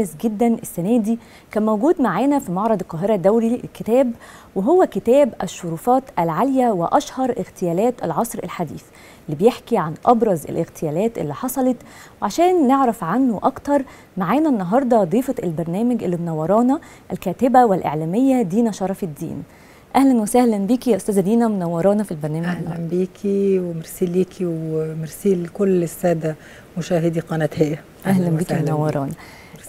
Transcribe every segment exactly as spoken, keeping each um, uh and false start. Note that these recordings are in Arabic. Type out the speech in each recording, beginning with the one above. مميز جدا السنه دي كان موجود معانا في معرض القاهره الدولي الكتاب، وهو كتاب الشرفات العاليه واشهر اغتيالات العصر الحديث، اللي بيحكي عن ابرز الاغتيالات اللي حصلت. وعشان نعرف عنه اكتر معانا النهارده ضيفه البرنامج اللي منورانا الكاتبه والاعلاميه دينا شرف الدين. اهلا وسهلا بيكي يا استاذه دينا، منورانا في البرنامج. اهلا بيكي وميرسي ليكي وميرسي لكل الساده مشاهدي قناه هي. اهلا, أهلا بيكي منورانا.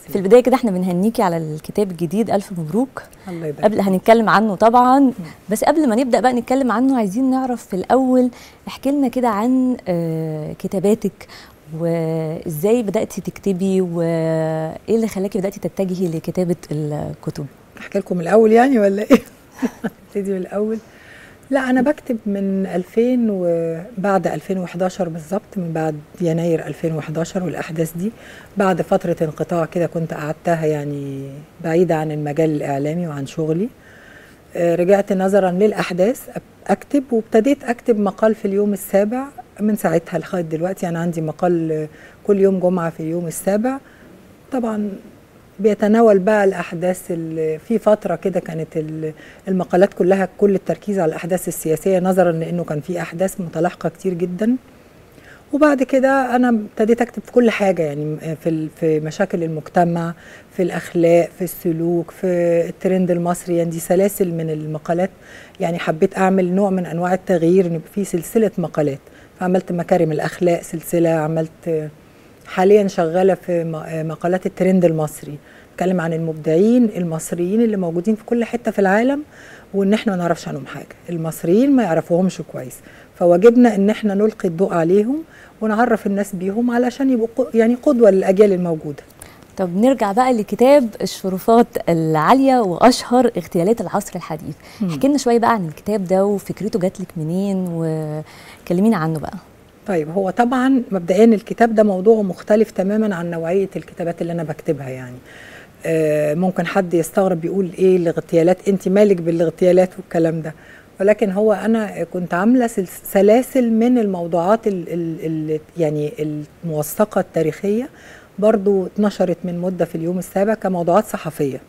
في البدايه كده احنا بنهنيكي على الكتاب الجديد، الف مبروك. الله يبارك. قبل هنتكلم عنه طبعا، بس قبل ما نبدا بقى نتكلم عنه عايزين نعرف في الاول، احكي لنا كده عن كتاباتك وازاي بداتي تكتبي وايه اللي خلاكي بداتي تتجهي لكتابه الكتب. احكي لكم الاول يعني ولا ايه؟ ابتدي من الاول. لا انا بكتب من ألفين وبعد ألفين وإحدى عشر بالظبط، من بعد يناير ألفين وإحدى عشر والاحداث دي، بعد فتره انقطاع كده كنت قعدتها يعني بعيده عن المجال الاعلامي وعن شغلي. رجعت نظرا للاحداث اكتب، وابتديت اكتب مقال في اليوم السابع. من ساعتها لغايه دلوقتي انا عندي مقال كل يوم جمعه في اليوم السابع، طبعا بيتناول بقى الاحداث اللي في فتره كده كانت المقالات كلها كل التركيز على الاحداث السياسيه، نظرا لانه كان في احداث متلاحقه كتير جدا. وبعد كده انا ابتديت اكتب في كل حاجه، يعني في في مشاكل المجتمع، في الاخلاق، في السلوك، في الترند المصري، يعني دي سلاسل من المقالات. يعني حبيت اعمل نوع من انواع التغيير، ان في سلسله مقالات، فعملت مكارم الاخلاق سلسله، عملت حاليا شغاله في مقالات الترند المصري، بتكلم عن المبدعين المصريين اللي موجودين في كل حته في العالم وان احنا ما نعرفش عنهم حاجه، المصريين ما يعرفوهمش كويس، فواجبنا ان احنا نلقي الضوء عليهم ونعرف الناس بيهم علشان يبقوا يعني قدوه للاجيال الموجوده. طب نرجع بقى لكتاب الشرفات العاليه واشهر اغتيالات العصر الحديث، احكي لنا شويه بقى عن الكتاب ده وفكرته جات لك منين وكلمينا عنه بقى. طيب هو طبعا مبدئيا الكتاب ده موضوعه مختلف تماما عن نوعيه الكتابات اللي انا بكتبها، يعني آه ممكن حد يستغرب بيقول ايه الاغتيالات، انت مالك بالاغتيالات والكلام ده، ولكن هو انا كنت عامله سلاسل من الموضوعات ال ال ال يعني الموثقه التاريخيه، برضو اتنشرت من مده في اليوم السابع كموضوعات صحفيه،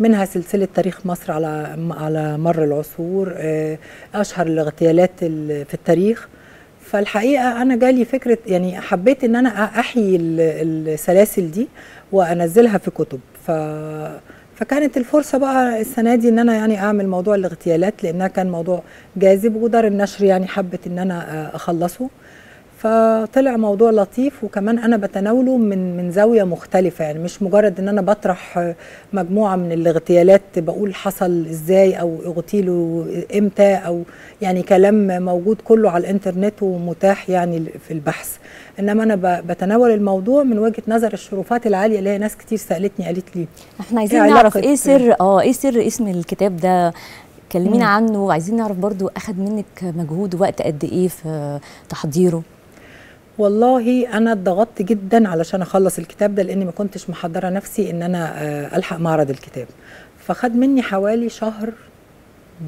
منها سلسله تاريخ مصر على على مر العصور، آه اشهر الاغتيالات في التاريخ. فالحقيقه انا جالي فكره، يعني حبيت ان انا احيي السلاسل دي وانزلها في كتب، ف... فكانت الفرصه بقى السنه دي ان انا يعني اعمل موضوع الاغتيالات، لانها كان موضوع جاذب ودار النشر يعني حبت ان انا اخلصه، فطلع موضوع لطيف. وكمان انا بتناوله من من زاويه مختلفه، يعني مش مجرد ان انا بطرح مجموعه من الاغتيالات بقول حصل ازاي او اغتيلوا امتى، او يعني كلام موجود كله على الانترنت ومتاح يعني في البحث، انما انا بتناول الموضوع من وجهه نظر الشرفات العاليه اللي هي ناس كتير سالتني قالت لي احنا عايزين نعرف ايه سر اه ايه سر اسم الكتاب ده، كلمينا عنه، وعايزين نعرف برضو اخد منك مجهود ووقت قد ايه في تحضيره. والله انا اتضغطت جدا علشان اخلص الكتاب ده، لاني ما كنتش محضره نفسي ان انا الحق معرض الكتاب، فخد مني حوالي شهر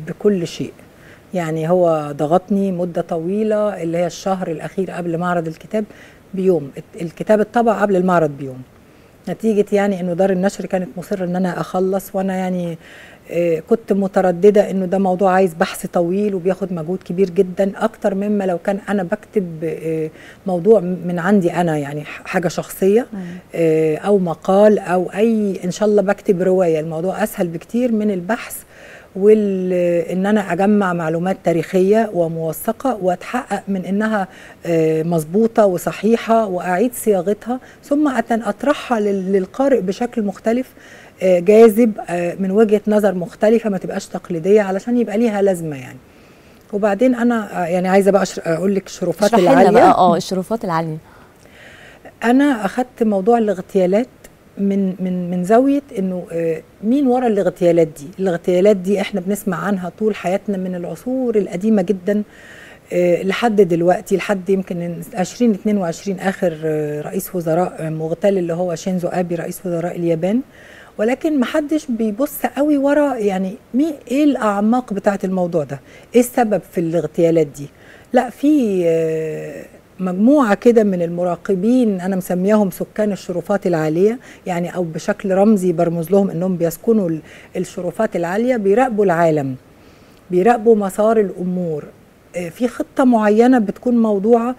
بكل شيء، يعني هو ضغطني مده طويله اللي هي الشهر الاخير قبل معرض الكتاب بيوم، الكتاب اتطبع قبل المعرض بيوم، نتيجه يعني انه دار النشر كانت مصره ان انا اخلص، وانا يعني كنت متردده انه ده موضوع عايز بحث طويل وبياخد مجهود كبير جدا اكتر مما لو كان انا بكتب موضوع من عندي انا، يعني حاجه شخصيه او مقال او اي ان شاء الله بكتب روايه، الموضوع اسهل بكتير من البحث وان انا اجمع معلومات تاريخيه وموثقه واتحقق من انها مظبوطه وصحيحه واعيد صياغتها ثم اطرحها للقارئ بشكل مختلف جاذب من وجهه نظر مختلفه ما تبقاش تقليديه علشان يبقى ليها لازمه يعني. وبعدين انا يعني عايزه بقى اقول لك الشرفات العاليه بقى اه الشرفات العاليه. انا اخذت موضوع الاغتيالات من من من زاويه انه مين ورا الاغتيالات دي، الاغتيالات دي احنا بنسمع عنها طول حياتنا من العصور القديمه جدا لحد دلوقتي، لحد يمكن ألفين واثنين وعشرين اخر رئيس وزراء مغتال اللي هو شينزو آبي رئيس وزراء اليابان، ولكن محدش بيبص قوي ورا يعني مين، ايه الاعماق بتاعت الموضوع ده، ايه السبب في الاغتيالات دي. لا في مجموعة كده من المراقبين أنا مسميهم سكان الشرفات العالية، يعني أو بشكل رمزي برمز لهم أنهم بيسكنوا الشرفات العالية، بيراقبوا العالم، بيراقبوا مسار الأمور في خطة معينة بتكون موضوعة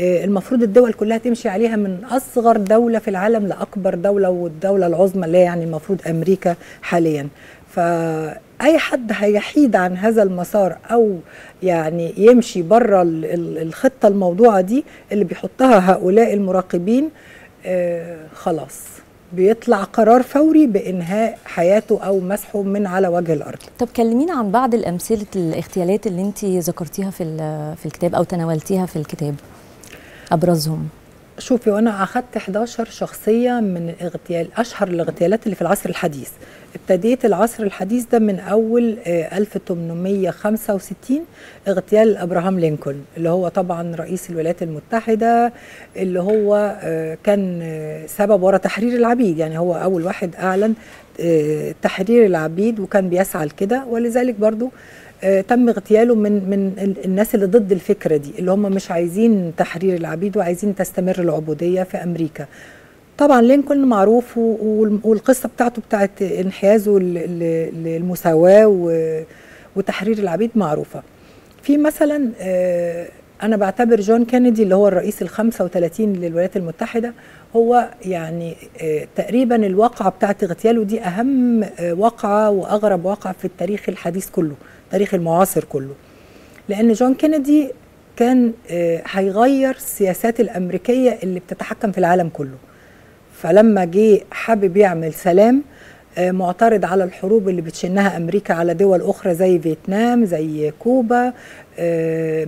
المفروض الدول كلها تمشي عليها، من أصغر دولة في العالم لأكبر دولة والدولة العظمى اللي هي يعني المفروض أمريكا حاليا. فأي حد هيحيد عن هذا المسار أو يعني يمشي بره الخطة الموضوعة دي اللي بيحطها هؤلاء المراقبين خلاص بيطلع قرار فوري بإنهاء حياته أو مسحه من على وجه الأرض. طب كلمينا عن بعض الأمثلة الاغتيالات اللي انت ذكرتيها في في الكتاب أو تناولتيها في الكتاب أبرزهم. شوفي، وأنا أخذت إحدى عشرة شخصية من اغتيال أشهر الاغتيالات اللي في العصر الحديث. ابتديت العصر الحديث ده من أول ألف وثمانمائة وخمسة وستين، اغتيال أبراهام لينكون اللي هو طبعا رئيس الولايات المتحدة، اللي هو كان سبب ورا تحرير العبيد، يعني هو أول واحد أعلن تحرير العبيد وكان بيسعى لكده، ولذلك برضو تم اغتياله من من الناس اللي ضد الفكرة دي، اللي هم مش عايزين تحرير العبيد وعايزين تستمر العبودية في أمريكا. طبعا لينكولن معروف، والقصة بتاعته بتاعت انحيازه للمساواة وتحرير العبيد معروفة. في مثلا أنا بعتبر جون كينيدي اللي هو الرئيس الخمسة وثلاثين للولايات المتحدة، هو يعني تقريبا الواقعة بتاعت اغتياله دي أهم واقعة وأغرب واقعة في التاريخ الحديث كله، تاريخ المعاصر كله، لأن جون كينيدي كان هيغير السياسات الأمريكية اللي بتتحكم في العالم كله. فلما جه حابب يعمل سلام، معترض على الحروب اللي بتشنها أمريكا على دول أخرى زي فيتنام، زي كوبا،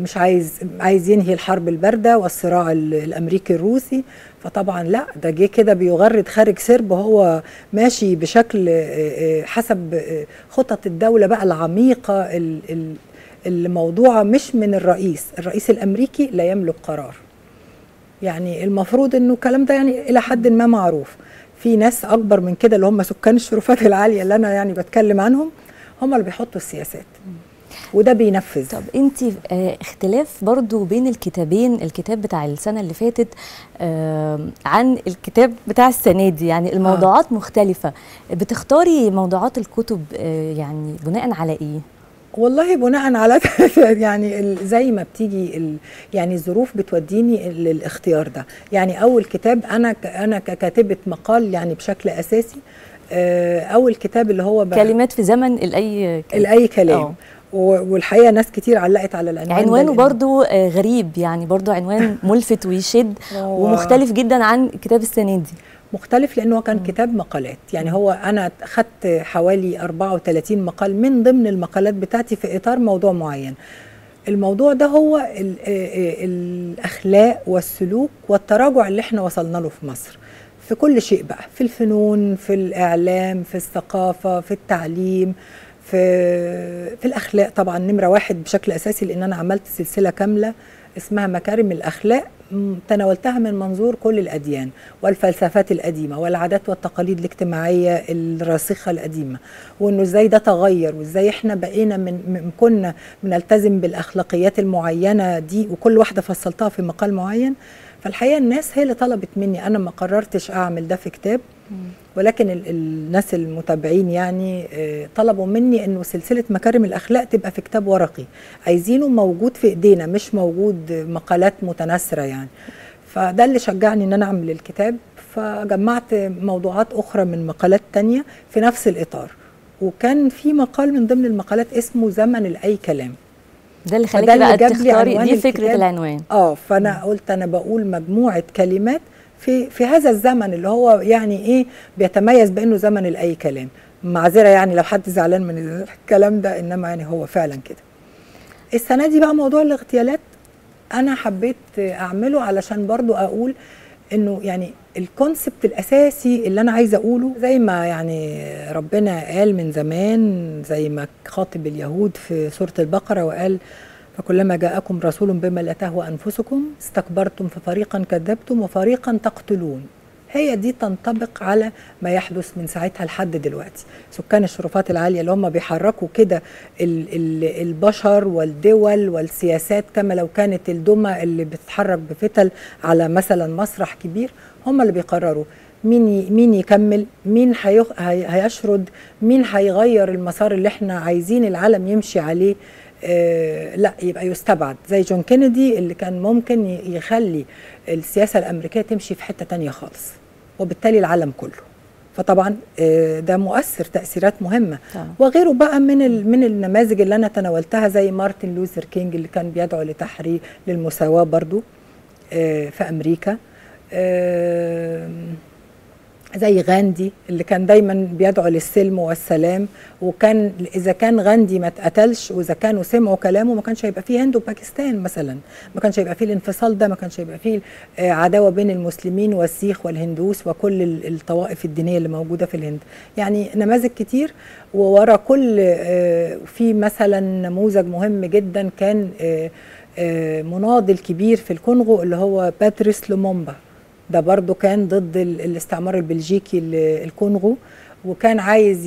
مش عايز عايز ينهي الحرب الباردة والصراع الأمريكي الروسي. فطبعا لا، ده جه كده بيغرد خارج سرب، هو ماشي بشكل حسب خطط الدولة بقى العميقة الموضوعة مش من الرئيس. الرئيس الأمريكي لا يملك قرار، يعني المفروض انه الكلام ده يعني إلى حد ما معروف. في ناس أكبر من كده اللي هم سكان الشرفات العالية اللي أنا يعني بتكلم عنهم، هم اللي بيحطوا السياسات وده بينفذ. طب انت اه اختلاف برضو بين الكتابين، الكتاب بتاع السنة اللي فاتت اه عن الكتاب بتاع السنة دي، يعني الموضوعات آه. مختلفة. بتختاري موضوعات الكتب اه يعني بناء على ايه؟ والله بناء على يعني زي ما بتيجي ال يعني الظروف بتوديني للاختيار ده. يعني اول كتاب انا انا ككاتبه مقال يعني بشكل اساسي، اول كتاب اللي هو كلمات في زمن الاي الاي كلام أوه. والحقيقه ناس كتير علقت على العنوان، عنوانه برضو غريب، يعني برضو عنوان ملفت ويشد ومختلف جدا عن كتاب السنه دي. مختلف لأنه كان م. كتاب مقالات، يعني هو أنا خدت حوالي أربعة وثلاثين مقال من ضمن المقالات بتاعتي في إطار موضوع معين. الموضوع ده هو ال ال الأخلاق والسلوك والتراجع اللي احنا وصلنا له في مصر، في كل شيء بقى، في الفنون، في الإعلام، في الثقافة، في التعليم، في, في الأخلاق طبعا نمرة واحد بشكل أساسي، لأن أنا عملت سلسلة كاملة اسمها مكارم الأخلاق، تناولتها من منظور كل الأديان والفلسفات القديمة والعادات والتقاليد الاجتماعية الراسخة القديمة، وإنه إزاي ده تغير وإزاي إحنا بقينا من كنا بنلتزم بالأخلاقيات المعينة دي، وكل واحدة فصلتها في مقال معين. فالحقيقة الناس هي اللي طلبت مني، أنا ما قررتش أعمل ده في كتاب، ولكن الناس المتابعين يعني طلبوا مني انه سلسله مكارم الاخلاق تبقى في كتاب ورقي، عايزينه موجود في ايدينا مش موجود مقالات متناثره يعني. فده اللي شجعني ان انا اعمل الكتاب، فجمعت موضوعات اخرى من مقالات تانية في نفس الاطار، وكان في مقال من ضمن المقالات اسمه زمن الاي كلام، ده اللي خليكي بقى تختاري دي فكره العنوان. اه فانا م. قلت انا بقول مجموعه كلمات في في هذا الزمن اللي هو يعني ايه بيتميز بانه زمن الاي كلام. معذره يعني لو حد زعلان من الكلام ده، انما يعني هو فعلا كده. السنه دي بقى موضوع الاغتيالات انا حبيت اعمله علشان برضو اقول انه يعني الكونسبت الاساسي اللي انا عايزه اقوله، زي ما يعني ربنا قال من زمان، زي ما خاطب اليهود في سوره البقره وقال فكلما جاءكم رسول بما لا تهوى أنفسكم استكبرتم ففريقا كذبتم وفريقا تقتلون. هي دي تنطبق على ما يحدث من ساعتها لحد دلوقتي. سكان الشرفات العالية اللي هم بيحركوا كده البشر والدول والسياسات كما لو كانت الدمى اللي بتتحرك بفتل على مثلا مسرح كبير، هم اللي بيقرروا مين مين يكمل، مين هيشرد، مين هيغير المسار اللي احنا عايزين العالم يمشي عليه. آه لا يبقى يستبعد، زي جون كينيدي اللي كان ممكن يخلي السياسة الأمريكية تمشي في حتة تانية خالص وبالتالي العالم كله. فطبعا آه ده مؤثر تأثيرات مهمة. طبعا. وغيره بقى من من النماذج اللي أنا تناولتها زي مارتن لوثر كينج اللي كان بيدعو لتحرير للمساواة برضو آه في أمريكا، آه زي غاندي اللي كان دايما بيدعو للسلم والسلام، وكان اذا كان غاندي ما اتقتلش واذا كانوا سمعوا كلامه ما كانش هيبقى فيه هند وباكستان مثلا، ما كانش هيبقى فيه الانفصال ده، ما كانش هيبقى فيه عداوه بين المسلمين والسيخ والهندوس وكل الطوائف الدينيه اللي موجوده في الهند. يعني نماذج كتير، وورا كل في مثلا نموذج مهم جدا كان مناضل كبير في الكونغو اللي هو باتريس لومومبا، ده برضو كان ضد الاستعمار البلجيكي الكونغو وكان عايز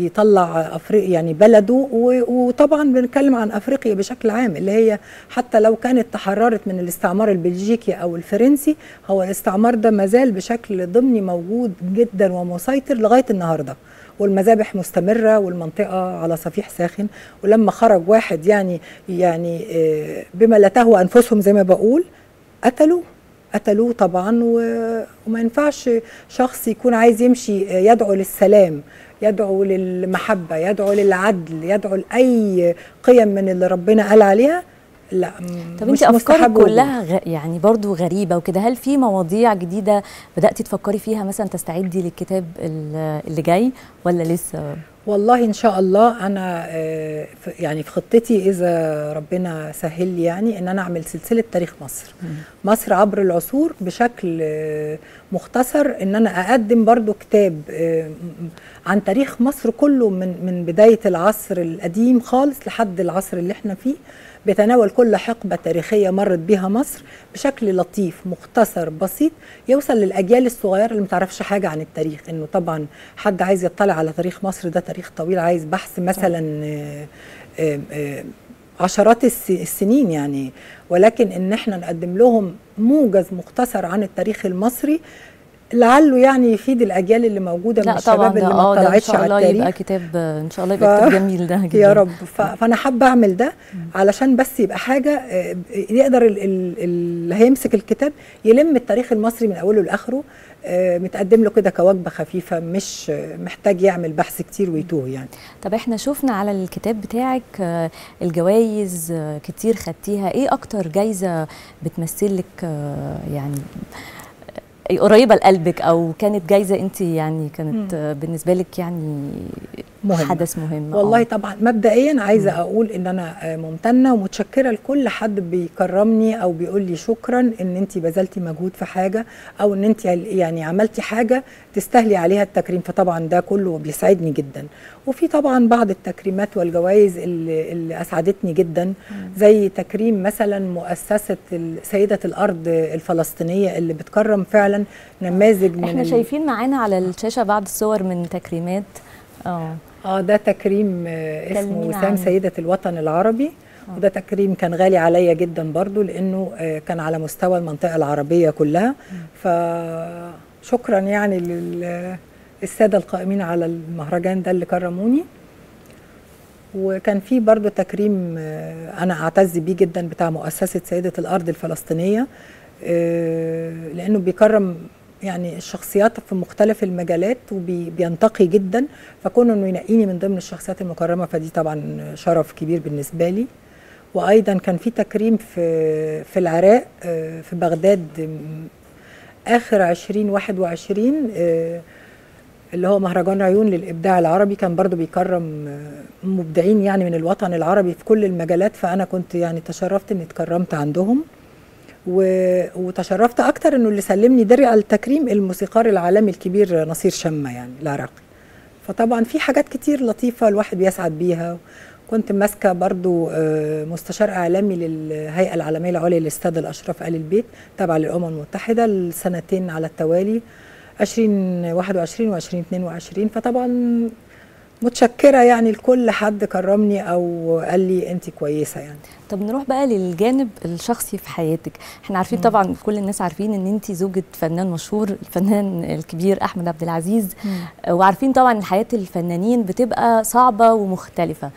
يطلع افريقيا يعني بلده، وطبعا بنتكلم عن افريقيا بشكل عام اللي هي حتى لو كانت تحررت من الاستعمار البلجيكي او الفرنسي، هو الاستعمار ده مازال بشكل ضمني موجود جدا ومسيطر لغايه النهارده، والمذابح مستمره والمنطقه على صفيح ساخن. ولما خرج واحد يعني يعني بما لا تهوى انفسهم زي ما بقول قتلوه قتلوه طبعا. وما ينفعش شخص يكون عايز يمشي يدعو للسلام، يدعو للمحبه، يدعو للعدل، يدعو لاي قيم من اللي ربنا قال عليها. لا طب انت افكارك كلها غ... يعني برضو غريبه وكده، هل في مواضيع جديده بداتي تفكري فيها مثلا تستعدي للكتاب اللي جاي ولا لسه؟ والله ان شاء الله انا يعني في خطتي اذا ربنا سهل لي يعني ان انا اعمل سلسله تاريخ مصر، مصر عبر العصور بشكل مختصر، ان انا اقدم برضو كتاب عن تاريخ مصر كله من من بدايه العصر القديم خالص لحد العصر اللي احنا فيه، بيتناول كل حقبة تاريخية مرت بها مصر بشكل لطيف مختصر بسيط، يوصل للأجيال الصغيرة اللي متعرفش حاجة عن التاريخ. إنه طبعا حد عايز يطلع على تاريخ مصر ده تاريخ طويل، عايز بحث مثلا آآ آآ عشرات السنين يعني، ولكن إن احنا نقدم لهم موجز مختصر عن التاريخ المصري لعله يعني يفيد الاجيال اللي موجوده من الشباب اللي ما اطلعتش على التاريخ. يبقى كتاب ان شاء الله، يبقى ف... كتاب جميل ده جدا يا رب. ف... فانا حابه اعمل ده علشان بس يبقى حاجه يقدر اللي ال... ال... هيمسك الكتاب يلم التاريخ المصري من اوله لاخره، متقدم له كده كوجبه خفيفه، مش محتاج يعمل بحث كتير ويتوه يعني. طب احنا شفنا على الكتاب بتاعك الجوائز كتير خدتيها، ايه اكتر جايزه بتمثلك يعني قريبه لقلبك او كانت جايزه انت يعني كانت مم. بالنسبه لك يعني مهم. حدث مهم؟ والله أوه. طبعا مبدئيا عايزه مم. اقول ان انا ممتنه ومتشكره لكل حد بيكرمني او بيقول لي شكرا ان انت بذلتي مجهود في حاجه او ان انت يعني عملتي حاجه تستاهلي عليها التكريم، فطبعا ده كله بيسعدني جدا. وفي طبعا بعض التكريمات والجوائز اللي, اللي اسعدتني جدا، مم. زي تكريم مثلا مؤسسه سيده الارض الفلسطينيه اللي بتكرم فعلا نماذج من احنا شايفين معانا على الشاشه بعض الصور من تكريمات. اه اه ده تكريم اسمه وسام سيده الوطن العربي، وده تكريم كان غالي عليا جدا برضو لانه كان على مستوى المنطقه العربيه كلها. فشكرا يعني للساده القائمين على المهرجان ده اللي كرموني. وكان في برضو تكريم انا اعتز بيه جدا بتاع مؤسسه سيده الارض الفلسطينيه، لأنه بيكرم يعني الشخصيات في مختلف المجالات وبينتقي جدا، فكون أنه ينقيني من ضمن الشخصيات المكرمة فدي طبعا شرف كبير بالنسبة لي. وأيضا كان في تكريم في, في العراق في بغداد آخر عشرين واحد وعشرين اللي هو مهرجان عيون للإبداع العربي، كان برضو بيكرم مبدعين يعني من الوطن العربي في كل المجالات، فأنا كنت يعني تشرفت أني اتكرمت عندهم. وتشرفت اكتر انه اللي سلمني درع التكريم الموسيقار العالمي الكبير نصير شمة يعني العراقي. فطبعا في حاجات كتير لطيفه الواحد بيسعد بيها، كنت ماسكه برضو مستشار اعلامي للهيئه العالميه العليا للساده الاشراف ال البيت تابعه للامم المتحده لسنتين على التوالي ألفين وواحد وعشرين وألفين واثنين وعشرين. فطبعا متشكره يعني لكل حد كرمني او قال لي انت كويسه يعني. طب نروح بقى للجانب الشخصي في حياتك، احنا عارفين مم. طبعا كل الناس عارفين ان انت زوجة فنان مشهور الفنان الكبير أحمد عبد العزيز، مم. وعارفين طبعا حياة الفنانين بتبقى صعبة ومختلفة،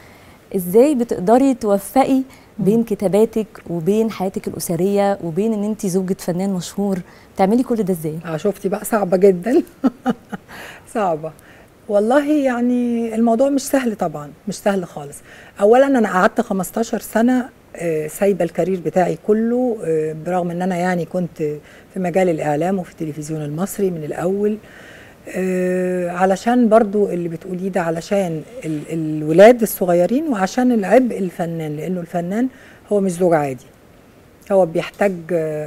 ازاي بتقدري توفقي بين كتاباتك وبين حياتك الأسرية وبين ان انت زوجة فنان مشهور، بتعملي كل ده ازاي؟ اه شفتي بقى صعبة جدا صعبة والله، يعني الموضوع مش سهل طبعا، مش سهل خالص. اولا انا قعدت خمستاشر سنة سايبه الكارير بتاعي كله، برغم ان انا يعني كنت في مجال الاعلام وفي التلفزيون المصري من الاول، علشان برضو اللي بتقوليه ده علشان الولاد الصغيرين وعشان العبء الفنان، لانه الفنان هو مش زوج عادي، هو بيحتاج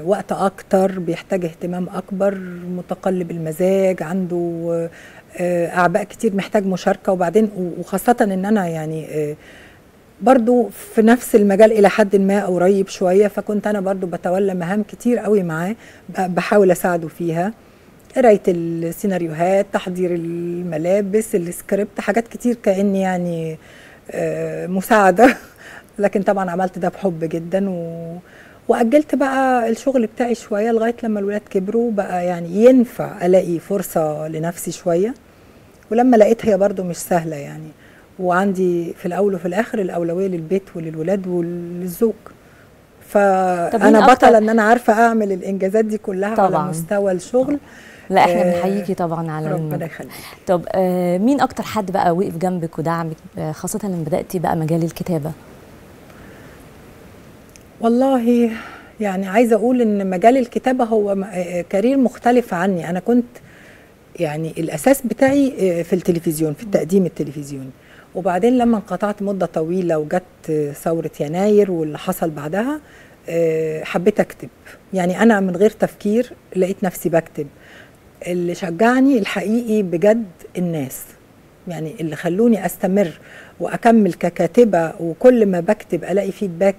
وقت اكتر، بيحتاج اهتمام اكبر، متقلب المزاج، عنده اعباء كتير، محتاج مشاركه. وبعدين وخاصه ان انا يعني برضو في نفس المجال الى حد ما قريب شويه، فكنت انا برضو بتولى مهام كتير قوي معاه، بحاول اساعده فيها، قرايه السيناريوهات، تحضير الملابس، السكريبت، حاجات كتير كاني يعني مساعده لكن طبعا عملت ده بحب جدا. و واجلت بقى الشغل بتاعي شويه لغايه لما الولاد كبروا، بقى يعني ينفع الاقي فرصه لنفسي شويه، ولما لقيتها هي برضو مش سهله يعني، وعندي في الاول وفي الاخر الاولويه للبيت وللولاد وللزوج. فانا بطله ان انا عارفه اعمل الانجازات دي كلها طبعاً على مستوى الشغل. لا احنا بنحييكي طبعا على ربنا يخليكي. طب آه مين اكتر حد بقى وقف جنبك ودعمك، آه خاصه لما بداتي بقى مجال الكتابه؟ والله يعني عايزه اقول ان مجال الكتابه هو كارير مختلف عني، انا كنت يعني الاساس بتاعي في التلفزيون، في التقديم التلفزيوني، وبعدين لما انقطعت مده طويله وجت ثوره يناير واللي حصل بعدها حبيت اكتب، يعني انا من غير تفكير لقيت نفسي بكتب. اللي شجعني الحقيقي بجد الناس، يعني اللي خلوني استمر واكمل ككاتبه، وكل ما بكتب الاقي فيدباك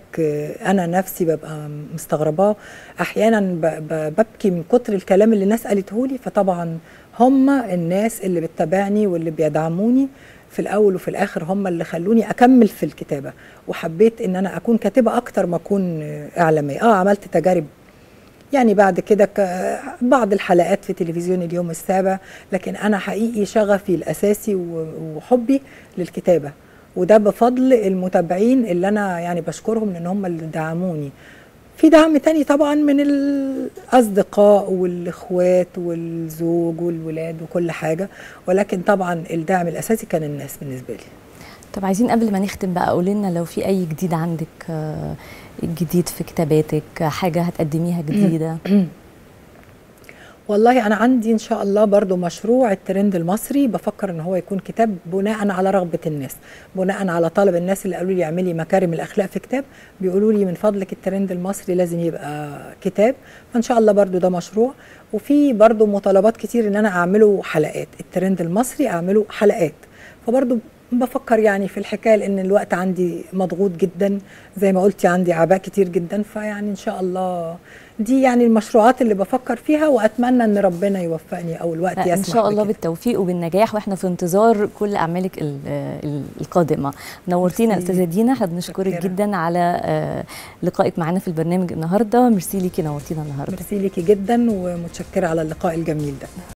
انا نفسي ببقى مستغرباه، احيانا ببكي من كتر الكلام اللي الناس قالته لي. فطبعا هم الناس اللي بتتابعني واللي بيدعموني في الاول وفي الاخر هم اللي خلوني اكمل في الكتابه، وحبيت ان انا اكون كاتبه اكتر ما اكون اعلاميه. اه عملت تجارب يعني بعد كده بعض الحلقات في تلفزيون اليوم السابع، لكن أنا حقيقي شغفي الأساسي وحبي للكتابة، وده بفضل المتابعين اللي أنا يعني بشكرهم لأن هم اللي دعموني. في دعم تاني طبعا من الأصدقاء والإخوات والزوج والولاد وكل حاجة، ولكن طبعا الدعم الأساسي كان الناس بالنسبة لي. طب عايزين قبل ما نختم بقى قولي لنا لو في أي جديد عندك، جديد في كتاباتك، حاجة هتقدميها جديدة؟ والله أنا عندي إن شاء الله برضو مشروع الترند المصري، بفكر إن هو يكون كتاب بناء على رغبة الناس، بناء على طلب الناس اللي قالوا لي اعملي مكارم الأخلاق في كتاب، بيقولوا لي من فضلك الترند المصري لازم يبقى كتاب، فإن شاء الله برضو ده مشروع. وفي برضو مطالبات كتير إن أنا أعمله حلقات، الترند المصري أعمله حلقات، فبرضو بفكر يعني في الحكايه، لان الوقت عندي مضغوط جدا زي ما قلتي، عندي اعباء كتير جدا، فيعني ان شاء الله دي يعني المشروعات اللي بفكر فيها، واتمنى ان ربنا يوفقني او الوقت يسمح ان شاء الله بكده. بالتوفيق وبالنجاح، واحنا في انتظار كل اعمالك القادمه. نورتينا استاذه دينا، احنا بنشكرك جدا على لقائك معنا في البرنامج النهارده، ميرسي ليكي نورتينا النهارده. ميرسي ليكي جدا ومتشكره على اللقاء الجميل ده.